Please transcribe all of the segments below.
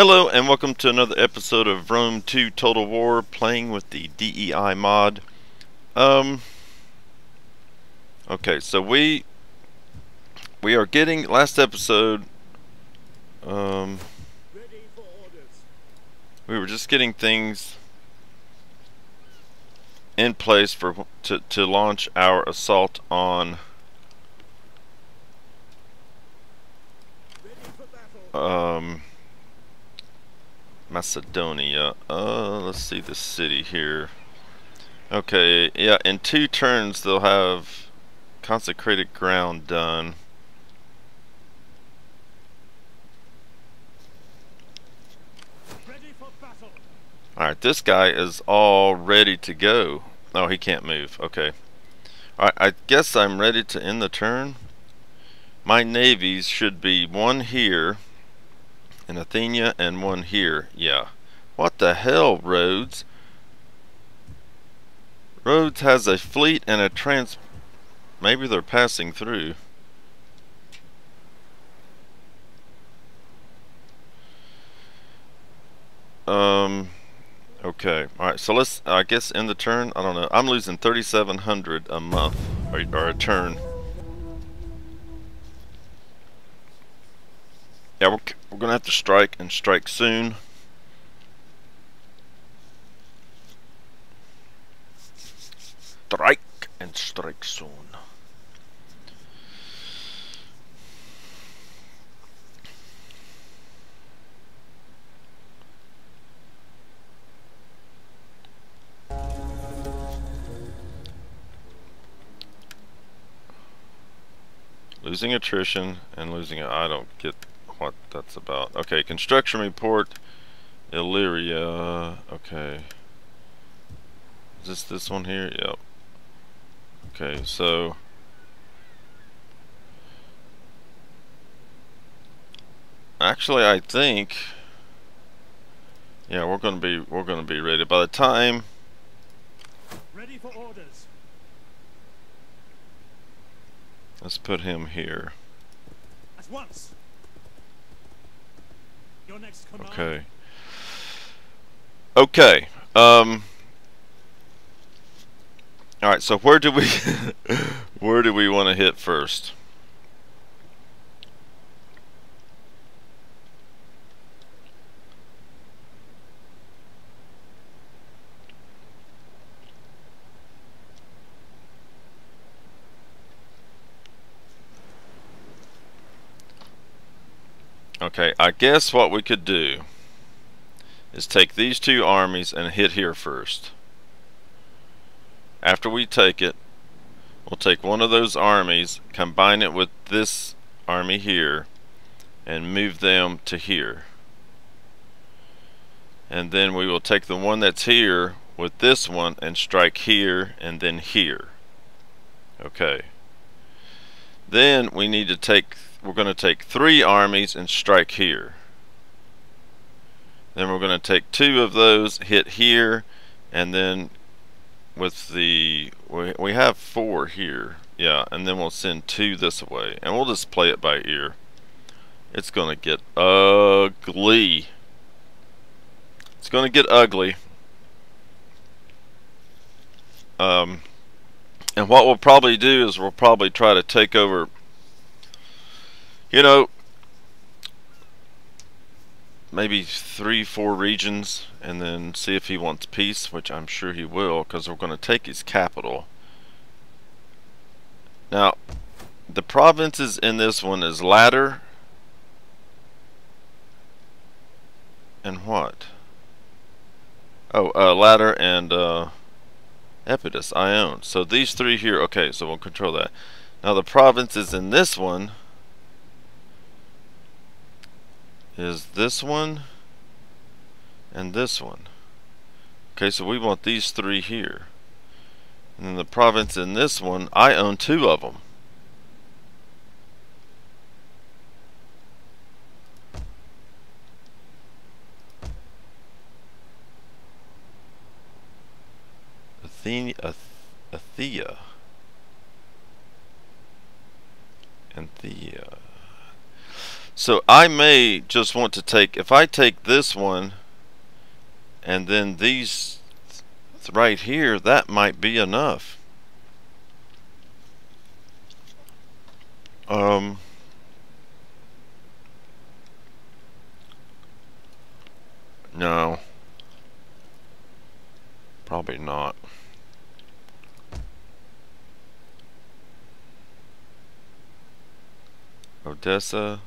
Hello and welcome to another episode of Rome 2 Total War, playing with the DEI mod. Okay, so we are getting, last episode, we were just getting things in place for to launch our assault on Macedonia. Let's see the city here. Okay, yeah, in 2 turns they'll have consecrated ground done. Alright, this guy is all ready to go. Oh, he can't move. Okay. Alright, I guess I'm ready to end the turn. My navies should be one here in Athena and one here. Yeah. What the hell, Rhodes? Rhodes has a fleet and a maybe they're passing through. Okay. Alright, so let's, I guess, end the turn. I don't know. I'm losing 3,700 a month. Or a turn. Yeah, we're gonna have to strike, and strike soon. Strike and strike soon. Losing attrition and losing I don't get what that's about. Okay, construction report, Illyria. Okay, is this one here? Yep. Okay, so actually, I think, yeah, we're gonna be ready by the time. Ready for orders. Let's put him here. At once. Okay. Okay. All right. So where do we where do we want to hit first? Okay, I guess what we could do is take these 2 armies and hit here first. After we take it, we'll take one of those armies, combine it with this army here, and move them to here. And then we will take the one that's here with this one and strike here and then here. Okay. Then we need to take, we're going to take 3 armies and strike here. Then we're going to take 2 of those, hit here, and then with the, we have 4 here, yeah, and then we'll send 2 this way, and we'll just play it by ear. It's going to get ugly. It's going to get ugly. And what we'll probably do is we'll probably try to take over. You know, maybe 3-4 regions, and then see if he wants peace, which I'm sure he will, because we're going to take his capital. Now, the provinces in this one is Ladder and what? Oh, Ladder and Epidus, Ione. So these 3 here, okay, so we'll control that. Now the provinces in this one is this one and this one. Okay, so we want these 3 here. And then the province in this one, I own 2 of them. Athia and Thea. So I may just want to take, if I take this one and then these right here, that might be enough. No, probably not. Odessa,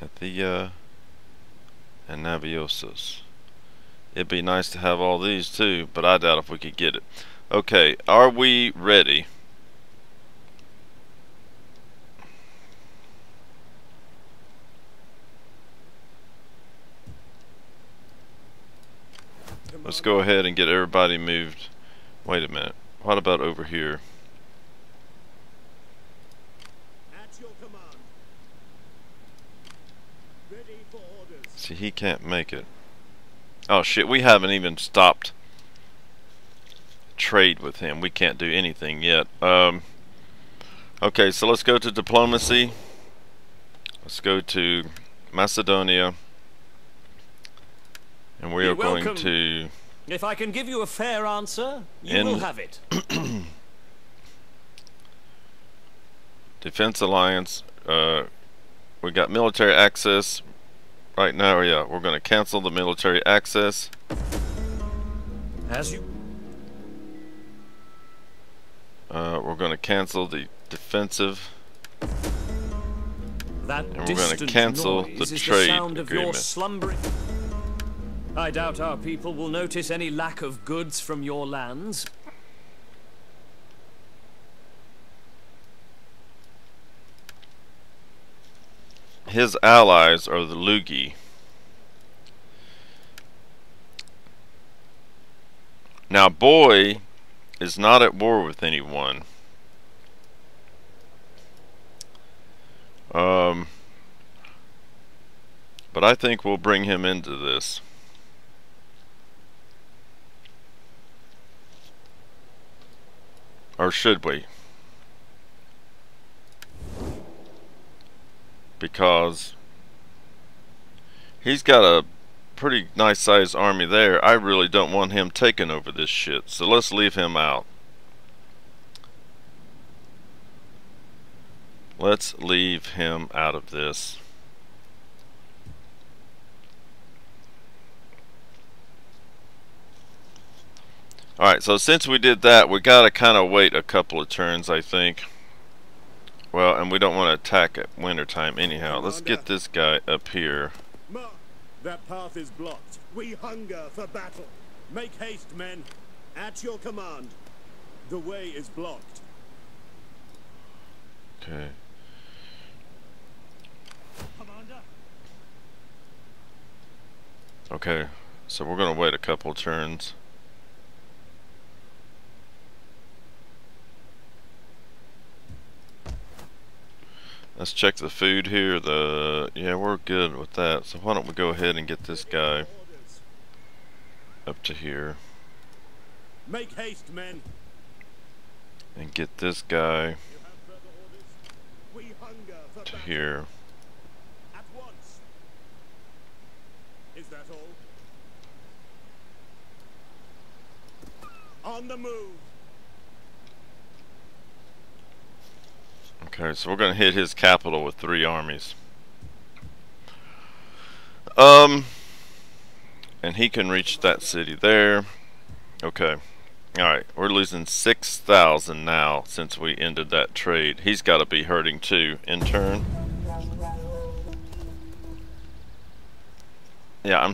Athia, and Naviosus. It'd be nice to have all these too, but I doubt if we could get it. Okay, are we ready? Let's go ahead and get everybody moved. Wait a minute. What about over here? See, he can't make it. Oh shit, we haven't even stopped trade with him. We can't do anything yet. Okay, so let's go to diplomacy. Let's go to Macedonia. And we are going to... If I can give you a fair answer, you will have it. Defense alliance. We got military access. Right now, yeah, we're going to cancel the military access. We're going to cancel the defensive. And we're going to cancel the trade agreement. I doubt our people will notice any lack of goods from your lands. His allies are the Lugii. Now, boy is not at war with anyone. But I think we'll bring him into this. Or should we? Because he's got a pretty nice sized army there. I really don't want him taking over this shit. So let's leave him out. Let's leave him out of this. Alright, so since we did that, we gotta kinda wait a couple of turns, I think. Well, and we don't want to attack at wintertime anyhow. Let's get this guy up here. Mark, that path is blocked. We hunger for battle. Make haste, men. At your command. The way is blocked. Okay. Commander. Okay, so we're gonna wait a couple turns. Let's check the food here. Yeah, we're good with that. So why don't we go ahead and get this guy up to here. Make haste, men. And get this guy to here. At once. Is that all? On the move. Okay, so we're going to hit his capital with 3 armies. And he can reach that city there. Okay. Alright, we're losing 6,000 now since we ended that trade. He's got to be hurting too, in turn. Yeah, I'm...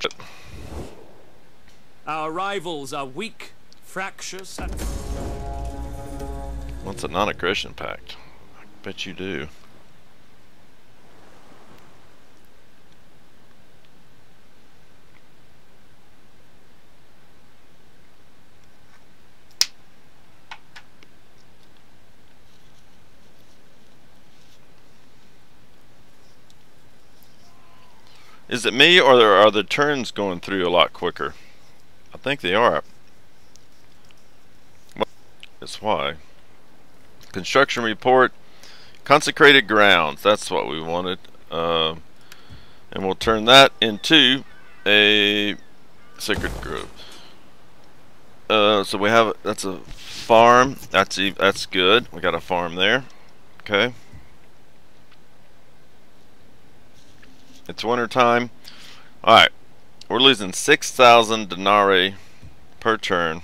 Our rivals are weak, fractious, and... What's a non-aggression pact? Bet you do. Is it me, or are the turns going through a lot quicker? I think they are. Well, that's why. Construction report. Consecrated grounds, that's what we wanted. and we'll turn that into a sacred grove. So we have, that's a farm, that's good, we got a farm there. Okay, it's winter time. Alright, we're losing 6,000 denarii per turn.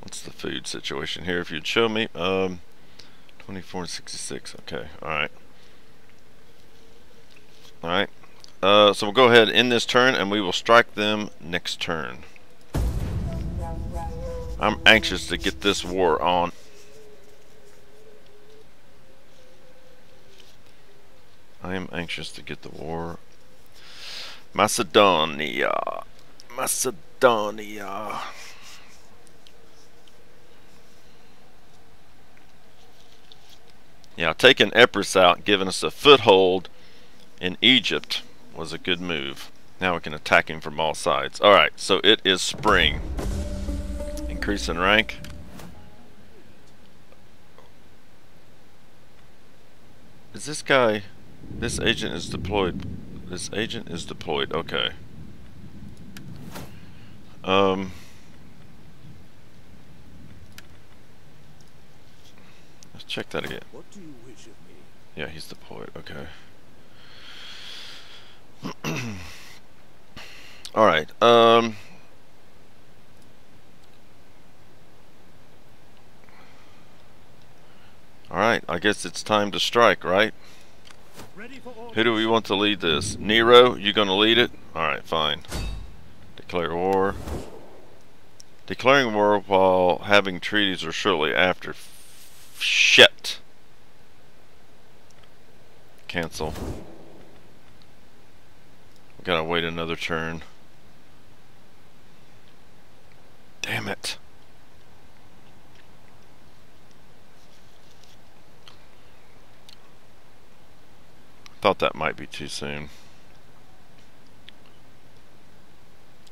What's the food situation here, if you'd show me? 24 and 66. Okay, alright. Alright, so we'll go ahead and end this turn, and we will strike them next turn. I'm anxious to get this war on. I am anxious to get the war. Macedonia. Macedonia. Yeah, taking Epirus out, giving us a foothold in Egypt was a good move. Now we can attack him from all sides. Alright, so it is spring. Increase in rank. Is this guy... This agent is deployed. This agent is deployed. Okay. Let's check that again. What do you wish of me? Yeah, he's deployed. Okay. All right. All right. I guess it's time to strike, right? Who do we want to lead this? Nero, you gonna lead it? Alright, fine. Declare war. Declaring war while having treaties or shortly after. Shit. Cancel. We gotta wait another turn. Damn it. Thought that might be too soon.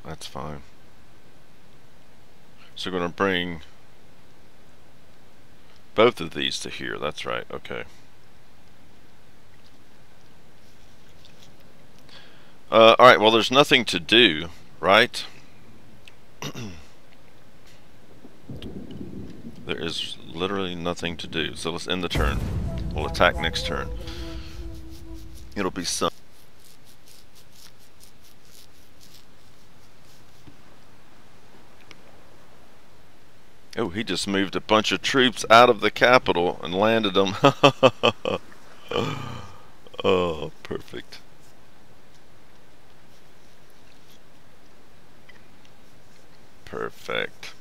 That's fine. So we're going to bring both of these to here. That's right. Okay. All right. Well, there's nothing to do, right? There is literally nothing to do. So let's end the turn. We'll attack next turn. It'll be some. Oh, he just moved a bunch of troops out of the capital and landed them. Oh, perfect. Perfect.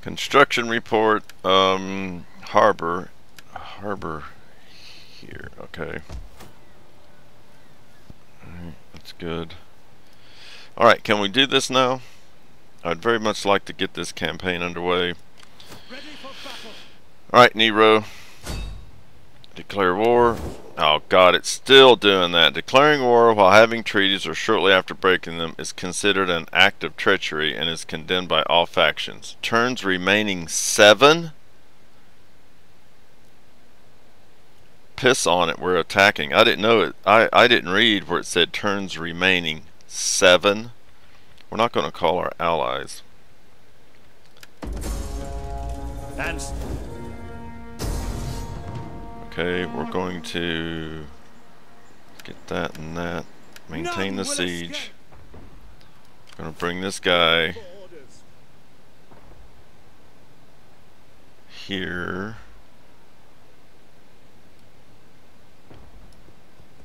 Construction report, harbor here, okay. Alright, that's good. Alright, can we do this now? I'd very much like to get this campaign underway. Alright, Nero. Declare war. Oh god, it's still doing that. Declaring war while having treaties or shortly after breaking them is considered an act of treachery and is condemned by all factions. Turns remaining 7? Piss on it, we're attacking. I didn't know it. I didn't read where it said turns remaining 7. We're not going to call our allies. That's... Okay, we're going to get that and that. Maintain the siege. I'm gonna bring this guy here.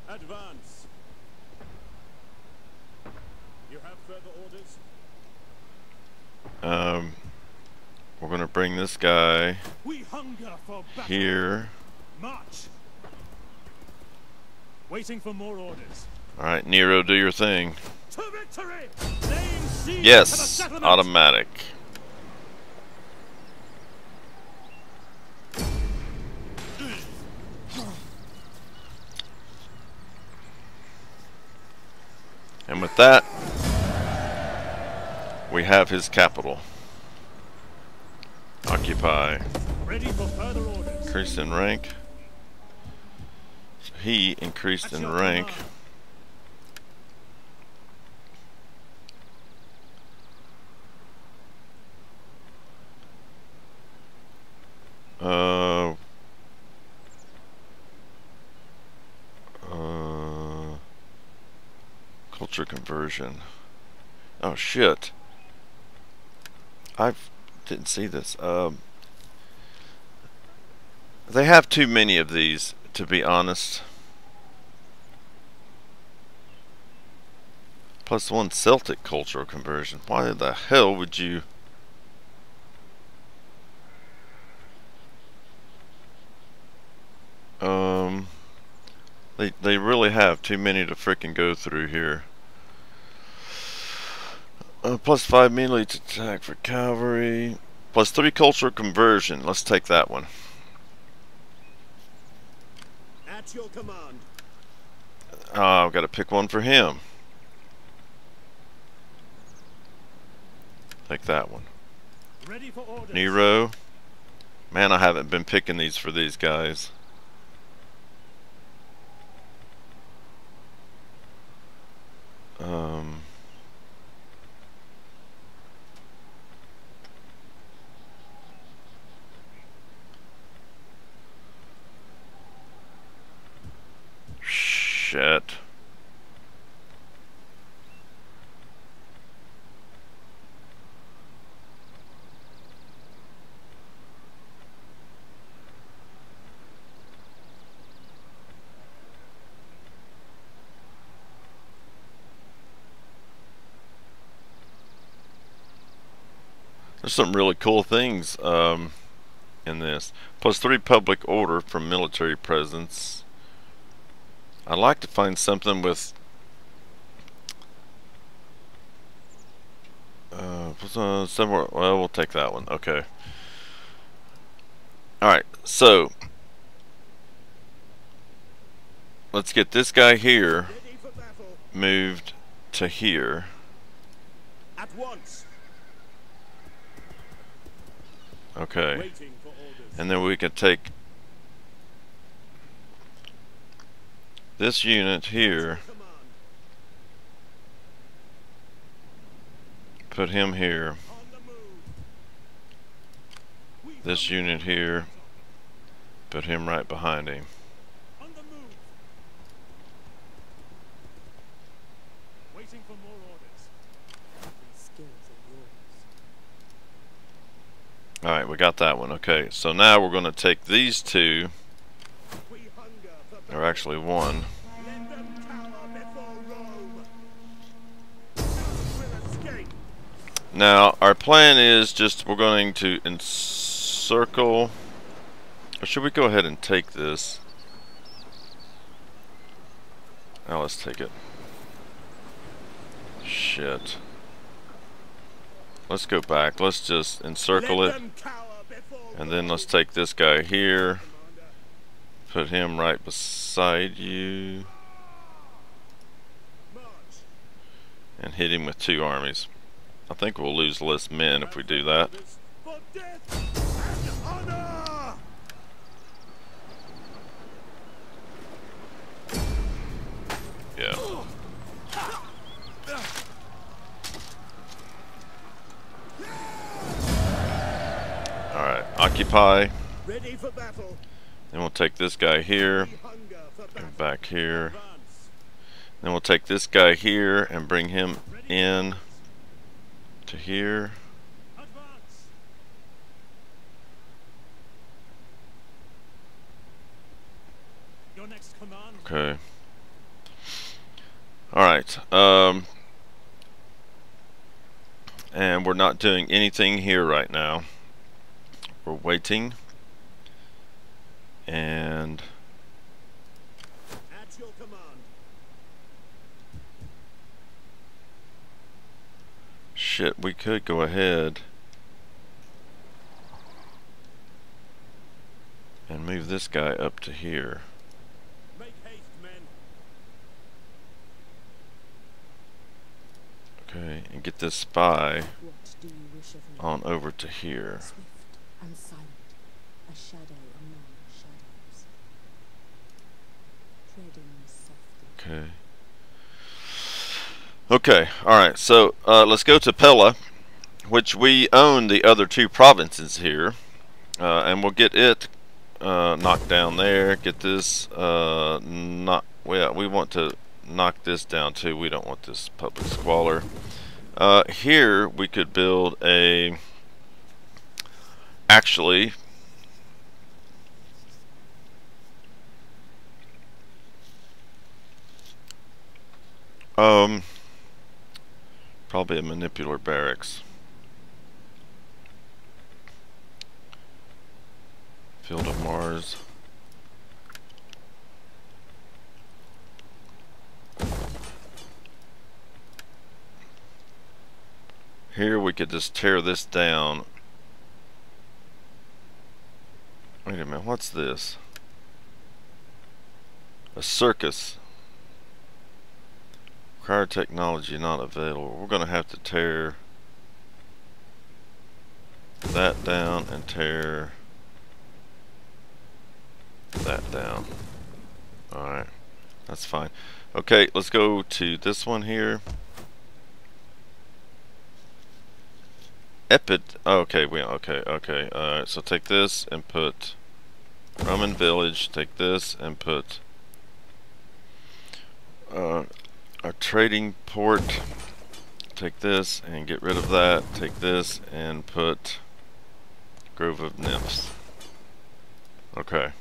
Advance. You have further orders? We're gonna bring this guy here. March. Waiting for more orders. All right, Nero, do your thing. To victory. Yes, automatic. And with that, we have his capital. Occupy. Ready for further orders. Increased in rank. So he increased in rank. Culture conversion. Oh shit. I didn't see this. They have too many of these, to be honest. Plus one Celtic cultural conversion. Why the hell would you? They really have too many to frickin' go through here. Plus 5 melee to attack for cavalry. Plus 3 cultural conversion. Let's take that one. At your command. I've got to pick one for him. Take that one. Ready for orders. Nero. Man, I haven't been picking these for these guys. Shit. There's some really cool things in this. Plus 3 public order from military presence. I'd like to find something with somewhere. Well, we'll take that one. Okay. Alright, so let's get this guy here moved to here. At once. Okay, and then we can take this unit here, put him here, this unit here, put him right behind him. Alright, we got that one. Okay, so now we're going to take these two, or actually one. Let them tower before Rome. We'll escape. Now, our plan is just we're going to encircle, or should we go ahead and take this? Now let's take it. Shit. Let's go back. Let's just encircle it, and then let's take this guy here, put him right beside you, and hit him with two armies. I think we'll lose less men if we do that. Yeah. Alright, occupy. Ready for battle. Then we'll take this guy here and back here. Then we'll take this guy here and bring him in to here. Advance. Your next command. Okay. Alright, and we're not doing anything here right now. We're waiting, and at your command. Shit, we could go ahead and move this guy up to here. Make haste, men. Okay, and get this spy on over to here. Okay. Okay, alright, so let's go to Pella, which we own the other two provinces here, and we'll get it knocked down there. Get this well, we want to knock this down too. We don't want this public squalor. Here we could build a, actually probably a manipular barracks. Field of Mars. Here we could just tear this down. Wait a minute, what's this? A circus. Prior technology not available. We're going to have to tear that down and tear that down. Alright, that's fine. Okay, let's go to this one here. Epid. Okay, okay. Alright, so take this and put Roman village. Take this and put a trading port. Take this and get rid of that. Take this and put Grove of Nymphs. Okay.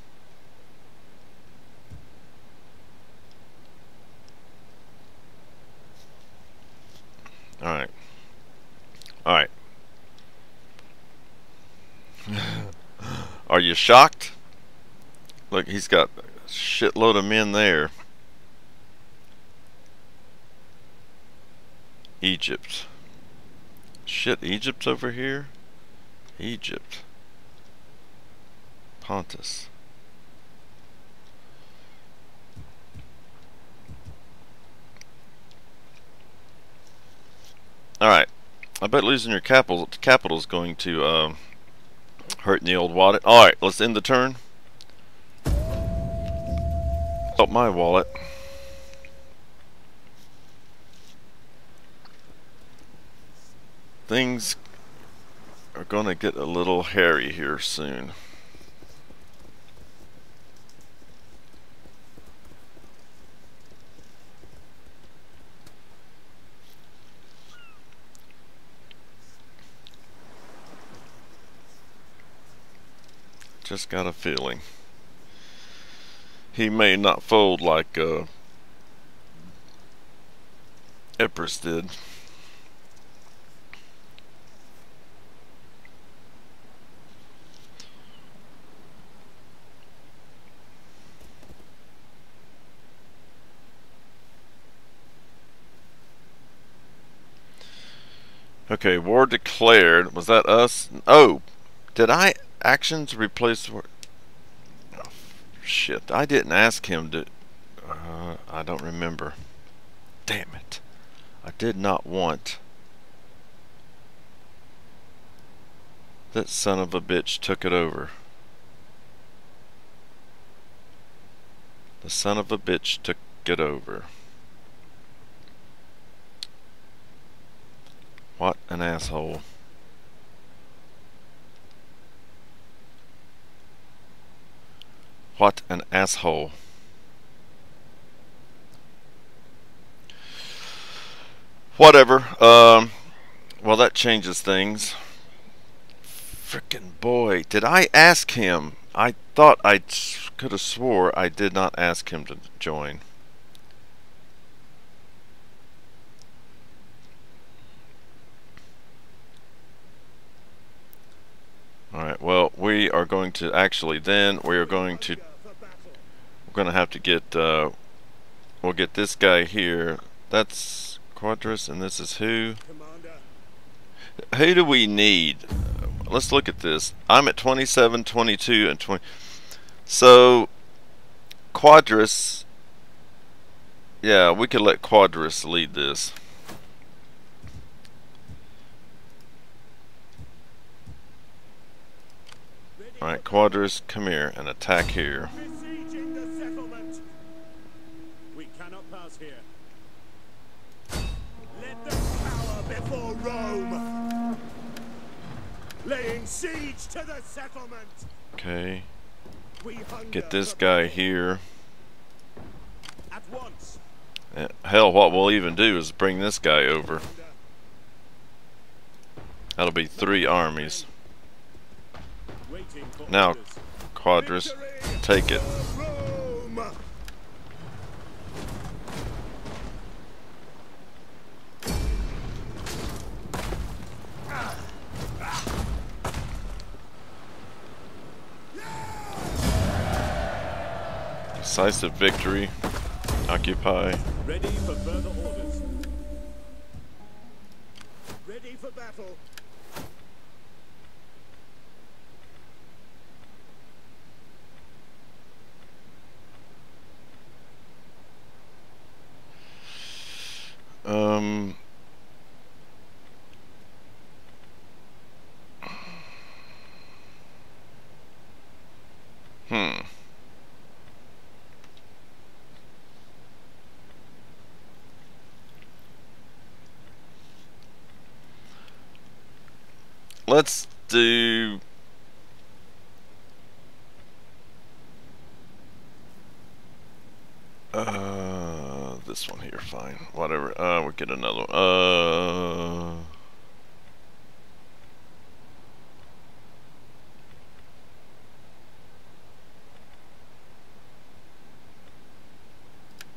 Alright. Alright. Are you shocked? Look, he's got a shitload of men there. Egypt. Shit, Egypt's over here? Egypt. Pontus. Alright. I bet losing your capital is going to hurt the old wallet. Alright, let's end the turn. Help my wallet. Things are going to get a little hairy here soon. Just got a feeling. He may not fold like Epirus did. Okay, war declared. Was that us? Oh, did I actions replace war? Oh, shit, I didn't ask him to. I don't remember. Damn it! I did not want. That son of a bitch took it over. The son of a bitch took it over. What an asshole. What an asshole. Whatever. Well, that changes things. Frickin' boy. Did I ask him? I thought I could have swore I did not ask him to join. Alright, well, we are going to actually then, we're going to have to get, we'll get this guy here. That's Quadrus, and this is who? Who do we need? Let's look at this. I'm at 27, 22, and 20. So, Quadrus, yeah, we could let Quadrus lead this. Alright, Quadrus, come here and attack here. Besieging the settlement. We cannot pass here. Let them cower before Rome. Laying siege to the settlement. Okay. Get this guy here. At once. Hell, what we'll even do is bring this guy over. That'll be three armies. Now, Quadrus, take it. Decisive victory. Occupy. Ready for further orders. Ready for battle. Let's do... this one here, fine. Whatever. We'll get another one.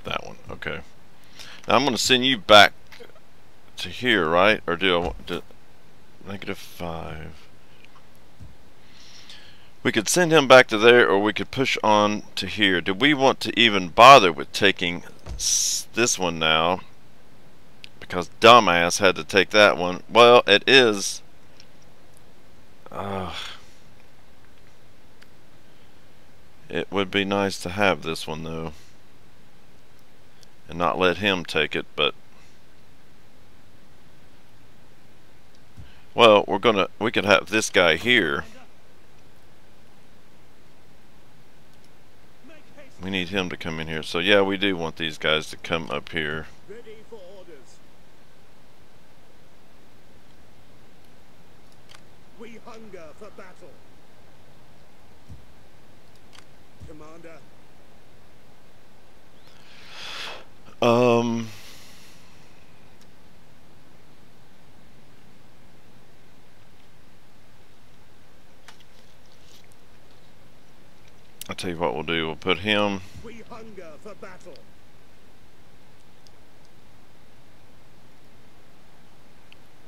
That one. Okay. Now I'm going to send you back to here, right? Or do I want to... -5. We could send him back to there, or we could push on to here. Do we want to even bother with taking this one now? Because dumbass had to take that one. Well, it is. It would be nice to have this one though, and not let him take it, but. Well, we could have this guy here. We need him to come in here. So yeah, we do want these guys to come up here. Ready for orders. We hunger for battle. Commander. I'll tell you what we'll do, we'll put him... We hunger for battle.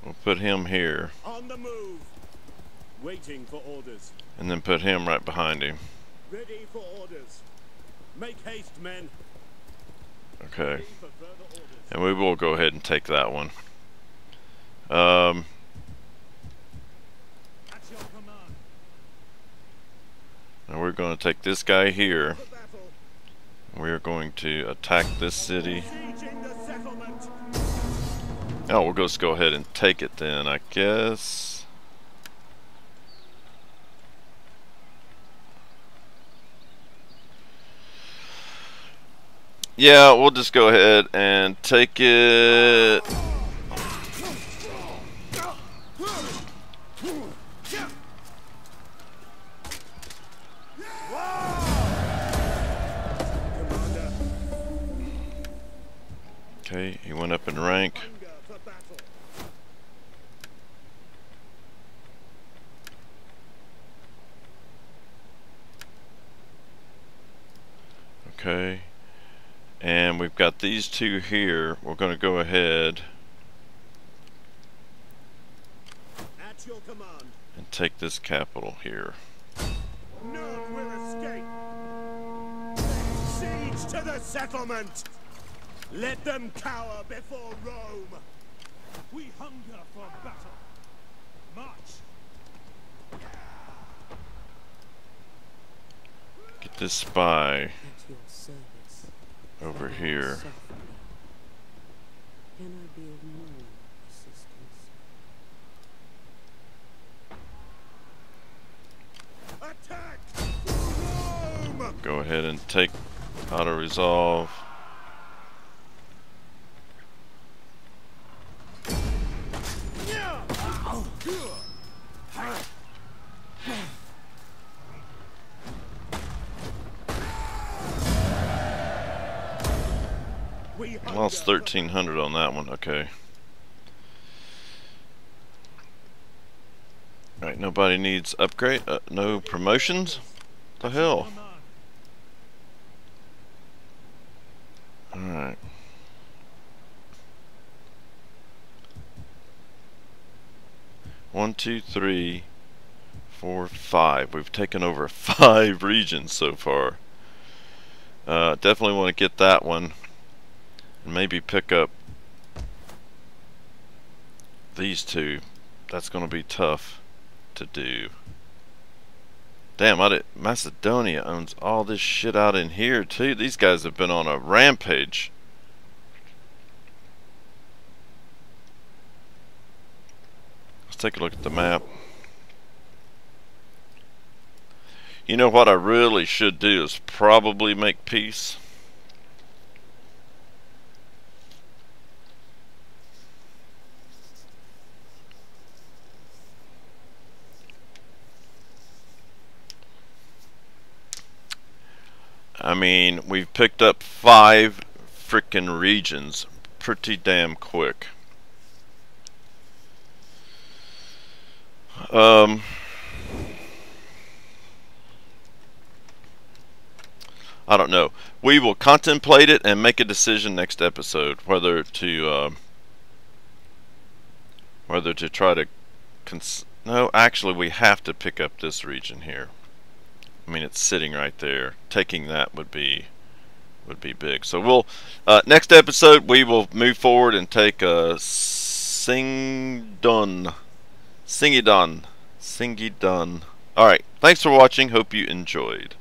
We'll put him here. On the move. Waiting for orders. And then put him right behind him. Ready for orders. Make haste, men. Okay. And we will go ahead and take that one. Now we're going to take this guy here. We're going to attack this city. Oh, we'll just go ahead and take it then, I guess. Yeah, we'll just go ahead and take it. Okay, he went up in rank. Okay, and we've got these two here. We're going to go ahead and take this capital here. None will escape. Siege to the settlement. Let them cower before Rome. We hunger for battle. March. Get this spy over here. Can I be of more assistance? Attack! go ahead and take auto-resolve. Lost 1,300 on that one, okay. Alright, nobody needs upgrade, no promotions? What the hell? Alright. One, two, three, four, five. We've taken over 5 regions so far. Definitely want to get that one. And maybe pick up these 2. That's going to be tough to do. Damn, Macedonia owns all this shit out in here too. These guys have been on a rampage. Let's take a look at the map. You know what I really should do is probably make peace. I mean, we've picked up 5 frickin' regions pretty damn quick. I don't know. We will contemplate it and make a decision next episode whether to try to no, actually we have to pick up this region here. I mean, it's sitting right there. Taking that would be big. So we'll next episode we will move forward and take Singidunum. All right. Thanks for watching. Hope you enjoyed.